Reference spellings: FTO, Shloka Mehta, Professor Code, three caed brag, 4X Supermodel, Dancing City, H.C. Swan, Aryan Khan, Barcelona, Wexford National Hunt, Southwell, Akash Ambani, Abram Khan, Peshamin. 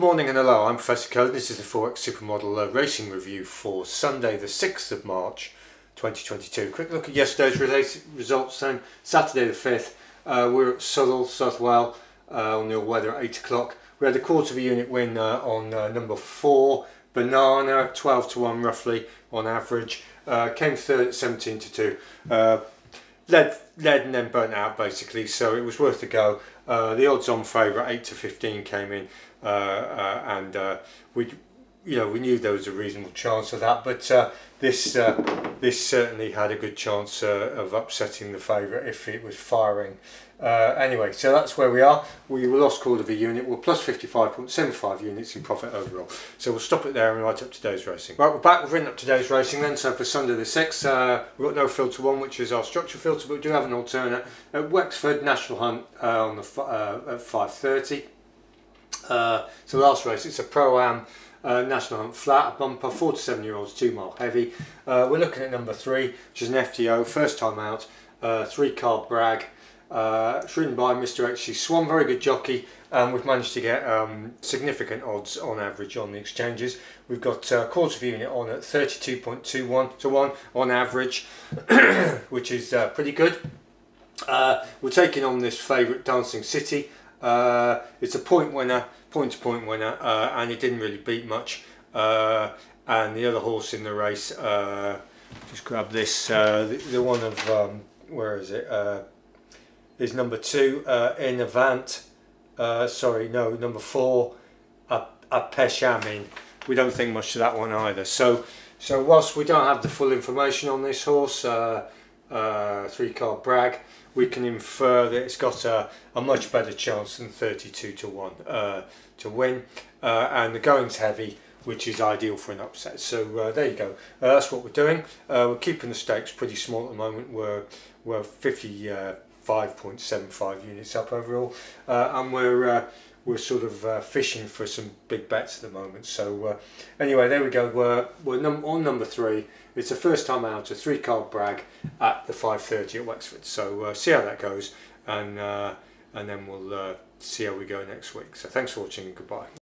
Good morning and hello, I'm Professor Code. This is the 4X Supermodel racing review for Sunday the 6th of March 2022. Quick look at yesterday's results then. Saturday the 5th, we're at Southwell on the all weather at 8 o'clock. We had a quarter of a unit win on number 4, Banana, 12 to 1 roughly on average. Came third at 17 to 2. Led and then burnt out basically, so it was worth a go. The odds-on favourite 8 to 15 came in, and we knew there was a reasonable chance of that, but this certainly had a good chance of upsetting the favourite if it was firing. Anyway, so that's where we are. We were lost quarter of a unit. We're plus 55.75 units in profit overall. So we'll stop it there and write up today's racing. Right, we're back. We've written up today's racing then. So for Sunday the 6th, we've got no filter one, which is our structure filter, but we do have an alternate at Wexford National Hunt on the at 5:30. So last race, it's a Pro-Am National Hunt Flat, a bumper, 4 to 7 year olds, 2 mile heavy. We're looking at number 3, which is an FTO, first time out, 3 Card Brag. It's ridden by Mr. H.C. Swan, very good jockey, and we've managed to get significant odds on average on the exchanges. We've got a quarter of a unit on at 32.21 to 1 on average, which is pretty good. We're taking on this favourite, Dancing City. It's a point to point winner, and it didn't really beat much. And the other horse in the race, just grab this, the one of, where is it? Is number 2 in Avant, number 4 Peshamin. We don't think much to that one either. So whilst we don't have the full information on this horse, 3 Card Brag, we can infer that it's got a much better chance than 32 to 1 to win, and the going's heavy, which is ideal for an upset. So there you go. That's what we're doing. We're keeping the stakes pretty small at the moment. We're 5.75 units up overall, and we're sort of fishing for some big bets at the moment. So anyway, there we go. We're on number 3. It's a first time out, a 3 Card Brag at the 5:30 at Wexford. So see how that goes, and then we'll see how we go next week. So thanks for watching. Goodbye.